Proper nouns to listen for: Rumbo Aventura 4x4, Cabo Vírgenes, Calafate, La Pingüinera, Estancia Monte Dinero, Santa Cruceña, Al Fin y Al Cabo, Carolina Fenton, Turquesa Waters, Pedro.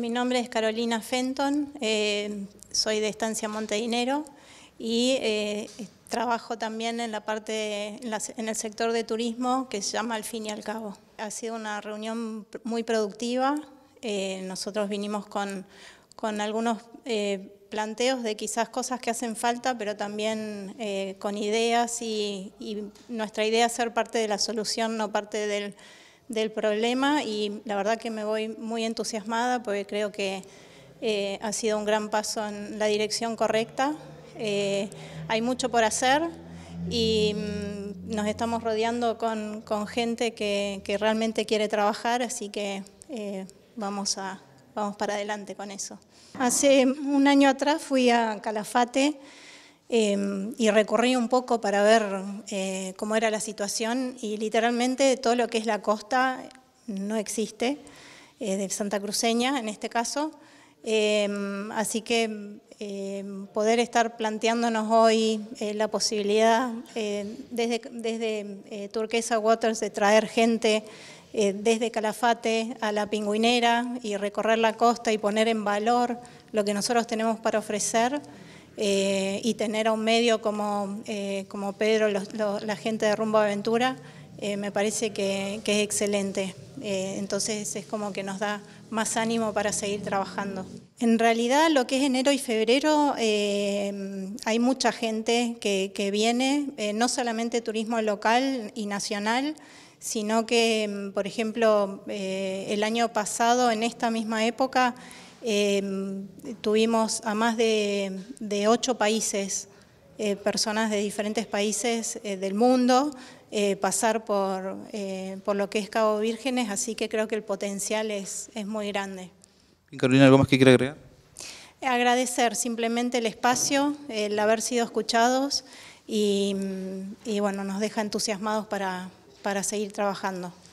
Mi nombre es Carolina Fenton, soy de Estancia Monte Dinero y trabajo también en la parte, en el sector de turismo que se llama Al Fin y Al Cabo. Ha sido una reunión muy productiva. Nosotros vinimos con algunos planteos de quizás cosas que hacen falta, pero también con ideas y nuestra idea es ser parte de la solución, no parte del problema, y la verdad que me voy muy entusiasmada porque creo que ha sido un gran paso en la dirección correcta. Hay mucho por hacer y nos estamos rodeando con gente que realmente quiere trabajar, así que vamos para adelante con eso. Hace un año atrás fui a Calafate y recorrí un poco para ver cómo era la situación, y literalmente todo lo que es la costa no existe, de Santa Cruceña en este caso, así que poder estar planteándonos hoy la posibilidad desde Turquesa Waters de traer gente desde Calafate a La Pingüinera y recorrer la costa y poner en valor lo que nosotros tenemos para ofrecer. Y tener a un medio como Pedro, la gente de Rumbo Aventura, me parece que es excelente. Entonces es como que nos da más ánimo para seguir trabajando. En realidad lo que es enero y febrero hay mucha gente que viene, no solamente turismo local y nacional, sino que, por ejemplo, el año pasado en esta misma época tuvimos a más de 8 países, personas de diferentes países del mundo, pasar por lo que es Cabo Vírgenes, así que creo que el potencial es muy grande. Carolina, ¿algo más que quiera agregar? Agradecer simplemente el espacio, el haber sido escuchados y bueno, nos deja entusiasmados para seguir trabajando.